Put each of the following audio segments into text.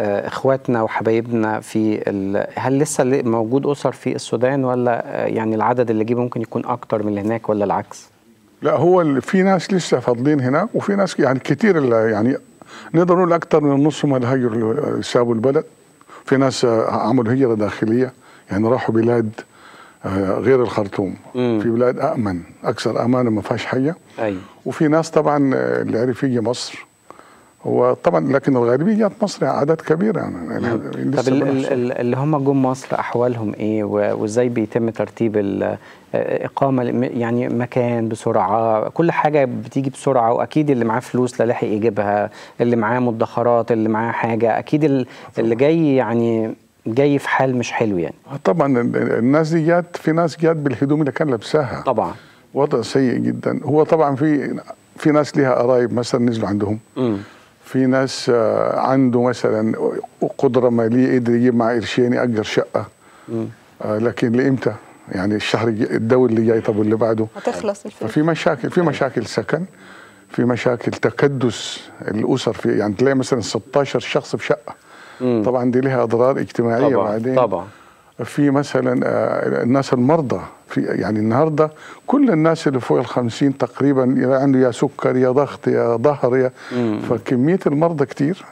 اخواتنا وحبايبنا في هل لسه موجود اسر في السودان، ولا يعني العدد اللي جه ممكن يكون اكتر من اللي هناك، ولا العكس؟ لا، هو في ناس لسه فاضلين هنا، وفي ناس يعني كتير، يعني نقدر نقول اكتر من النص هم اللي هاجروا سابوا البلد. في ناس عملوا هجره داخليه، يعني راحوا بلاد غير الخرطوم، في بلاد امن، اكثر امانه ما فيهاش حاجه. ايوه. وفي ناس طبعا اللي عرف يجي مصر، وطبعا لكن الغالبيه جت مصر اعداد كبيره يعني. طب اللي هم جم مصر احوالهم ايه، وازاي بيتم ترتيب اقامه، يعني مكان بسرعه، كل حاجه بتيجي بسرعه، واكيد اللي معاه فلوس لا لاحق يجيبها، اللي معاه مدخرات، اللي معاه حاجه، اكيد اللي جاي يعني جاي في حال مش حلو يعني. طبعا الناس دي جت، في ناس جت بالهدوم اللي كان لابساها، طبعا وضع سيء جدا. هو طبعا في ناس ليها قرايب مثلا نزلوا عندهم، في ناس عنده مثلا قدره ماليه يقدر يجيب معاه قرشين يأجر شقه، لكن لامتى؟ يعني الشهر الدول اللي جاي، طب واللي بعده هتخلص الفلوس. ففي مشاكل، في مشاكل سكن، في مشاكل تكدس الاسر، في يعني تلاقي مثلا 16 شخص في شقه. طبعا دي لها اضرار اجتماعيه طبعا. بعدين طبعا في مثلا الناس المرضى، في يعني النهارده كل الناس اللي فوق ال50 تقريبا عنده يا سكر يا ضغط يا ظهر يا فكميه المرضى كتير.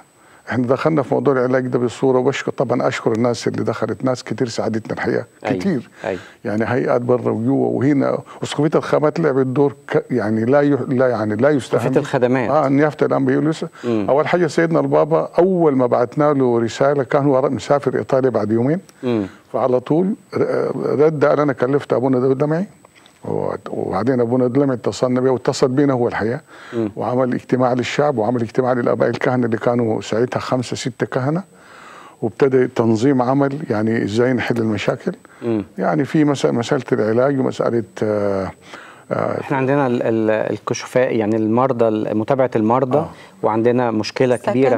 احنا دخلنا في موضوع العلاج ده بالصوره، وبشكر طبعا اشكر الناس اللي دخلت، ناس كتير ساعدتنا الحقيقه كتير. أي. يعني هيئات بره وجوه، وهنا وصفيه الخدمات لعبت دور يعني لا يستهان. صفيه الخدمات النيافه الان بيقولوا اول حاجه سيدنا البابا اول ما بعتنا له رساله، كان هو مسافر ايطاليا بعد يومين، فعلى طول رد قال انا كلفت ابونا داود دمعي. وبعدين ابونا دلمي اتصلنا بيه، واتصل بينا هو الحقيقه، وعمل اجتماع للشعب، وعمل اجتماع للاباء الكهنه اللي كانوا ساعتها 5 6 كهنه، وابتدى تنظيم عمل يعني ازاي نحل المشاكل. يعني في مساله العلاج، ومساله احنا عندنا الكشوفاء يعني المرضى، متابعه المرضى، وعندنا مشكله كبيره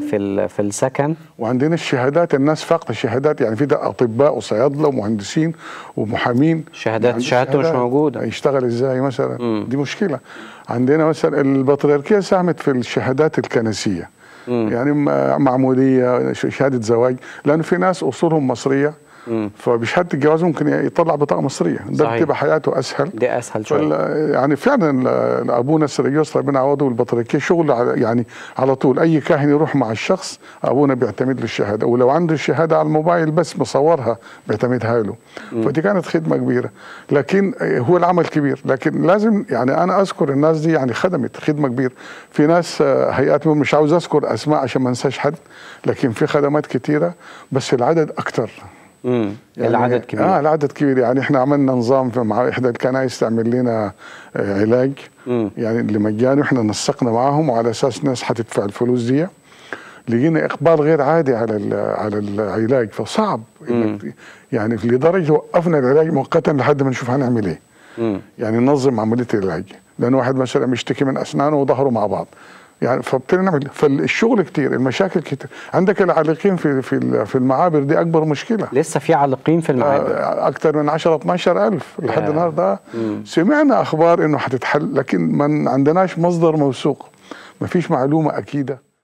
في السكن، وعندنا الشهادات، الناس فاقده الشهادات، يعني في ده اطباء وصيادله ومهندسين ومحامين، شهادته مش موجوده، يشتغل ازاي مثلا؟ دي مشكله. عندنا مثلا البطريركيه ساهمت في الشهادات الكنسيه، يعني معموديه، شهاده زواج، لان في ناس اصولهم مصريه، فبشهاده الجواز ممكن يطلع بطاقه مصريه، ده بتبقى حياته اسهل، دي اسهل شويه يعني. فعلا ابونا سيرجيوس ربنا يعوضه والبطريركيه شغل يعني على طول، اي كاهن يروح مع الشخص ابونا بيعتمد له الشهاده، ولو عنده الشهاده على الموبايل بس مصورها بيعتمدها له. فدي كانت خدمه كبيره، لكن هو العمل كبير، لكن لازم يعني انا اذكر الناس دي يعني خدمت خدمه كبيره. في ناس هيئات مش عاوز اذكر اسماء عشان ما انساش حد، لكن في خدمات كثيره بس العدد اكثر. يعني العدد كبير. العدد كبير، يعني احنا عملنا نظام مع احدى الكنائس تعمل لنا علاج يعني اللي مجاني، واحنا نسقنا معاهم وعلى اساس ناس هتدفع الفلوس دي. لقينا اقبال غير عادي على العلاج، فصعب يعني لدرجه وقفنا العلاج مؤقتا لحد ما نشوف هنعمل ايه. يعني ننظم عمليه العلاج، لان واحد مثلا بيشتكي من اسنانه وظهره مع بعض، يعني فبالتالي نعمل، فالشغل كتير، المشاكل كتير. عندك العالقين في المعابر، دي اكبر مشكله، لسه في عالقين في المعابر اكثر من 10 12 ألف لحد النهارده. سمعنا اخبار انه هتتحل، لكن ما عندناش مصدر موثوق، ما فيش معلومه اكيده.